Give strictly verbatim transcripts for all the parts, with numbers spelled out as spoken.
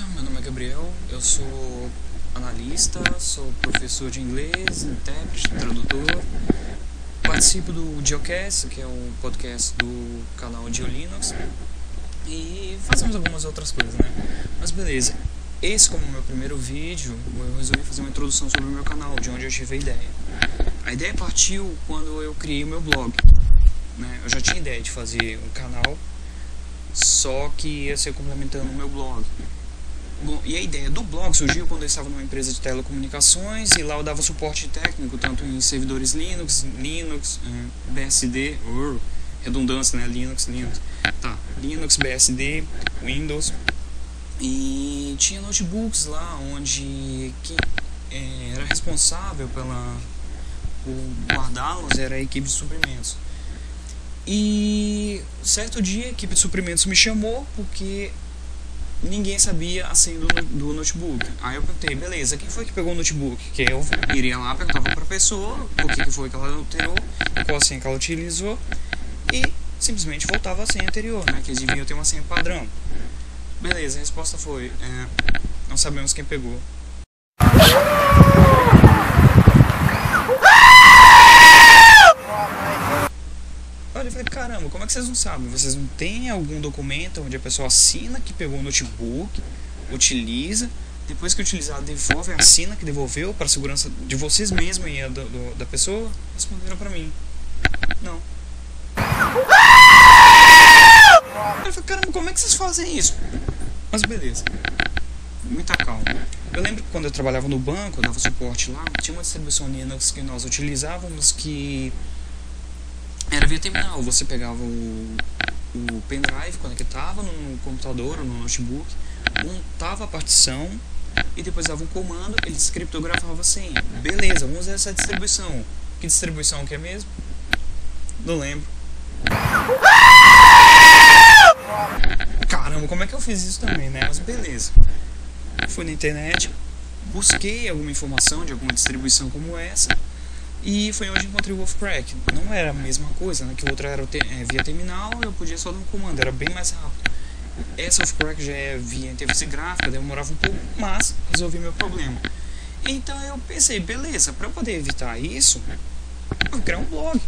beleza? Meu nome é Gabriel, eu sou analista, sou professor de inglês, intérprete, tradutor. Participo do GeoCast, que é um podcast do canal Diolinux, e fazemos algumas outras coisas, né? Mas beleza, esse como meu primeiro vídeo, eu resolvi fazer uma introdução sobre o meu canal, de onde eu tive a ideia. A ideia partiu quando eu criei o meu blog, né? Eu já tinha ideia de fazer um canal, só que ia ser complementando o meu blog. Bom, e a ideia do blog surgiu quando eu estava numa empresa de telecomunicações e lá eu dava suporte técnico, tanto em servidores Linux, Linux, B S D, uh, redundância, né? Linux, Linux, tá, Linux, B S D, Windows. E tinha notebooks lá onde quem era responsável pela, por guardá-los era a equipe de suprimentos. E certo dia a equipe de suprimentos me chamou porque ninguém sabia a senha do, do notebook. Aí eu perguntei, beleza, quem foi que pegou o notebook? Que eu iria lá, perguntava para a pessoa o que, que foi que ela alterou, qual a senha que ela utilizou, e simplesmente voltava a senha anterior, né? Que eles deviam ter uma senha padrão. Beleza, a resposta foi, é, não sabemos quem pegou. Eu falei, caramba, como é que vocês não sabem? Vocês não têm algum documento onde a pessoa assina que pegou o notebook, utiliza, depois que utilizar, devolve, assina que devolveu para a segurança de vocês mesmos e a do, do, da pessoa? Responderam para mim, não. Eu falei, caramba, como é que vocês fazem isso? Mas beleza, muita calma. Eu lembro que quando eu trabalhava no banco, eu dava suporte lá, tinha uma distribuição Linux que nós utilizávamos que era via terminal, você pegava o, o pendrive, conectava no computador ou no notebook, montava a partição e depois dava um comando, ele criptografava a senha. Beleza, vamos usar essa distribuição. Que distribuição que é mesmo? Não lembro. Caramba, como é que eu fiz isso também, né? Mas beleza. Fui na internet, busquei alguma informação de alguma distribuição como essa. E foi onde encontrei o offcrack. Não era a mesma coisa, né? Que o outro era te é, via terminal, eu podia só dar um comando, era bem mais rápido. Essa offcrack já é via interface gráfica, demorava um pouco, mas resolvi meu problema. Então eu pensei, beleza, para eu poder evitar isso, eu vou criar um blog.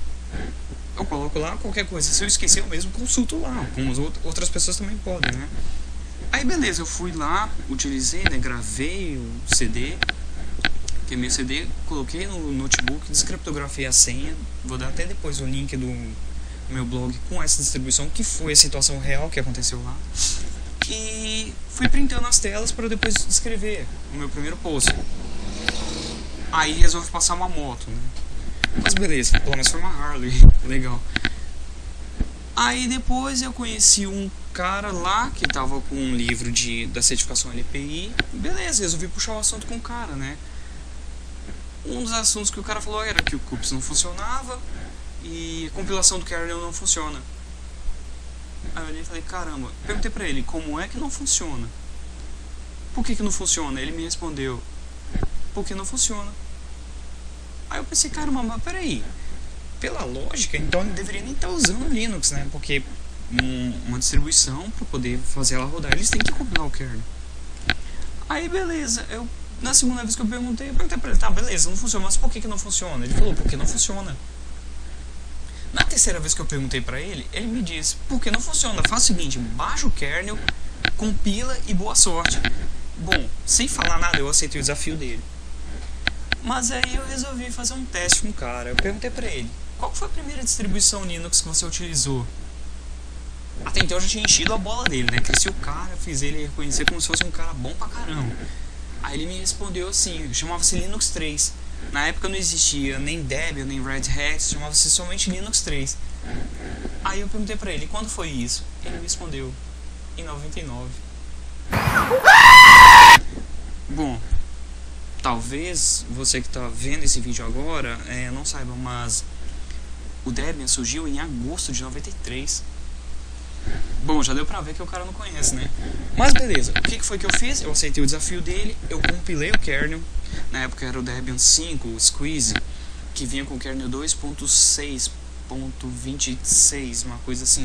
Eu coloco lá qualquer coisa, se eu esquecer eu mesmo consulto lá, como outras pessoas também podem, né? Aí beleza, eu fui lá, utilizei, né? Gravei o C D, meu C D, coloquei no notebook, descriptografei a senha, vou dar até depois o link do meu blog com essa distribuição, que foi a situação real que aconteceu lá, e fui printando as telas para depois escrever o meu primeiro post. Aí resolvi passar uma moto, né? Mas beleza, pelo menos foi uma Harley, legal. Aí depois eu conheci um cara lá que tava com um livro de, da certificação L P I, beleza, resolvi puxar o assunto com o cara, né? Um dos assuntos que o cara falou era que o Cups não funcionava e a compilação do kernel não funciona. Aí eu olhei e falei, caramba, perguntei pra ele, como é que não funciona? Por que que não funciona? Ele me respondeu, porque não funciona. Aí eu pensei, caramba, mas peraí, pela lógica, então ele deveria nem estar usando o Linux, né? Porque um, uma distribuição, para poder fazer ela rodar, eles têm que compilar o kernel. Aí beleza, eu... Na segunda vez que eu perguntei, eu perguntei pra ele, tá, beleza, não funciona, mas por que que não funciona? Ele falou, porque não funciona. Na terceira vez que eu perguntei pra ele, ele me disse, porque não funciona, faz o seguinte, baixa o kernel, compila e boa sorte. Bom, sem falar nada, eu aceitei o desafio dele. Mas aí eu resolvi fazer um teste com o cara, eu perguntei pra ele, qual foi a primeira distribuição Linux que você utilizou? Até então eu já tinha enchido a bola dele, né, cresci o cara, fiz ele reconhecer como se fosse um cara bom pra caramba. Aí ele me respondeu assim, chamava-se Linux três. Na época não existia nem Debian, nem Red Hat, chamava-se somente Linux três. Aí eu perguntei pra ele, quando foi isso? Ele me respondeu, em noventa e nove. Bom, talvez você que tá vendo esse vídeo agora é, não saiba, mas o Debian surgiu em agosto de noventa e três. Bom, já deu pra ver que o cara não conhece, né? Mas beleza, o que que foi que eu fiz? Eu aceitei o desafio dele, eu compilei o kernel. Na época era o Debian cinco, o Squeeze, que vinha com o kernel dois ponto seis dois ponto vinte e seis, uma coisa assim.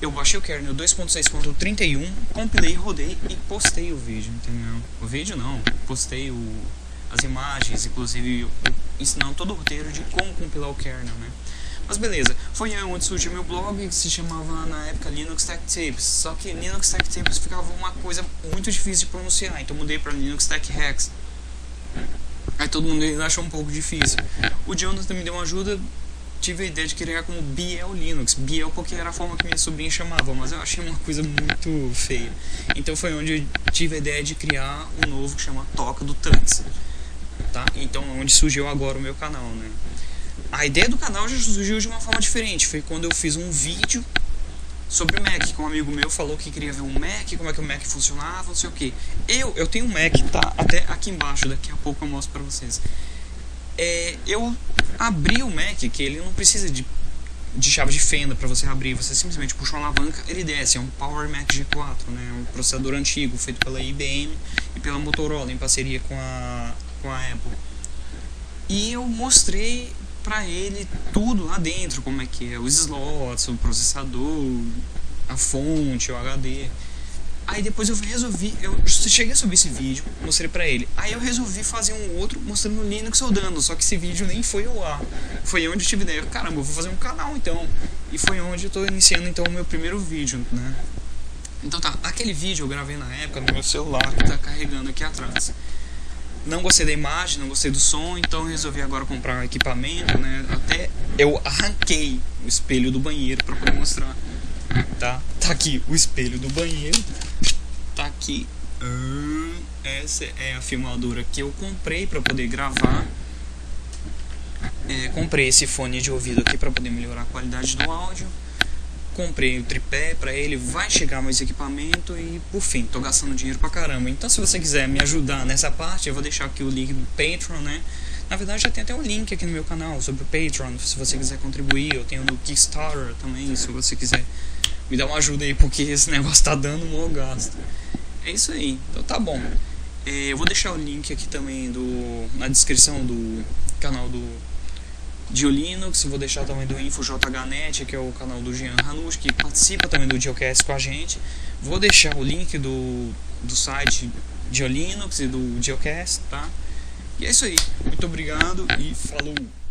Eu baixei o kernel dois ponto seis ponto trinta e um, compilei, rodei e postei o vídeo, entendeu? O vídeo não, postei o, as imagens, inclusive ensinando todo o roteiro de como compilar o kernel, né? Mas beleza, foi aí onde surgiu meu blog, que se chamava na época Linux Tech Tips. Só que Linux Tech Tips ficava uma coisa muito difícil de pronunciar, então mudei para Linux Tech Hacks. Aí todo mundo achou um pouco difícil. O Jonathan me deu uma ajuda, tive a ideia de criar como Biel Linux. Biel porque era a forma que minha sobrinha chamava, mas eu achei uma coisa muito feia. Então foi onde eu tive a ideia de criar um novo que chama Toca do Tux. Tá? Então é onde surgiu agora o meu canal, né? A ideia do canal já surgiu de uma forma diferente. Foi quando eu fiz um vídeo sobre o Mac, que um amigo meu falou que queria ver um Mac, como é que o Mac funcionava, não sei o que. Eu, eu tenho um Mac, tá até aqui embaixo, daqui a pouco eu mostro pra vocês. É, eu abri o Mac, que ele não precisa de, de chave de fenda pra você abrir, você simplesmente puxa uma alavanca, ele desce. É um Power Mac G quatro, né? Um processador antigo, feito pela I B M e pela Motorola, em parceria com a, com a Apple. E eu mostrei pra ele tudo lá dentro, como é que é, os slots, o processador, a fonte, o H D. Aí depois eu resolvi, eu cheguei a subir esse vídeo, mostrei pra ele. Aí eu resolvi fazer um outro mostrando o Linux rodando, só que esse vídeo nem foi ao ar. Foi onde eu tive ideia, caramba, eu vou fazer um canal então. E foi onde eu tô iniciando então o meu primeiro vídeo, né? Então tá, aquele vídeo eu gravei na época no meu celular que tá carregando aqui atrás. Não gostei da imagem, não gostei do som, então resolvi agora comprar equipamento, né? Até eu arranquei o espelho do banheiro para poder mostrar. Tá? Tá aqui o espelho do banheiro. Tá aqui. Hum, essa é a filmadora que eu comprei para poder gravar. É, comprei esse fone de ouvido aqui para poder melhorar a qualidade do áudio. Comprei o tripé pra ele, vai chegar mais equipamento e, por fim, tô gastando dinheiro pra caramba. Então, se você quiser me ajudar nessa parte, eu vou deixar aqui o link do Patreon, né? Na verdade, já tem até um link aqui no meu canal sobre o Patreon, se você quiser contribuir. Eu tenho no Kickstarter também, se você quiser me dar uma ajuda aí, porque esse negócio tá dando um mau gasto. É isso aí, então tá bom. Eu vou deixar o link aqui também do, na descrição do canal do Diolinux, vou deixar também do InfoJHNet, que é o canal do Jean Hanusch, que participa também do GeoCast com a gente. Vou deixar o link do, do site Diolinux e do GeoCast, tá? E é isso aí. Muito obrigado e falou!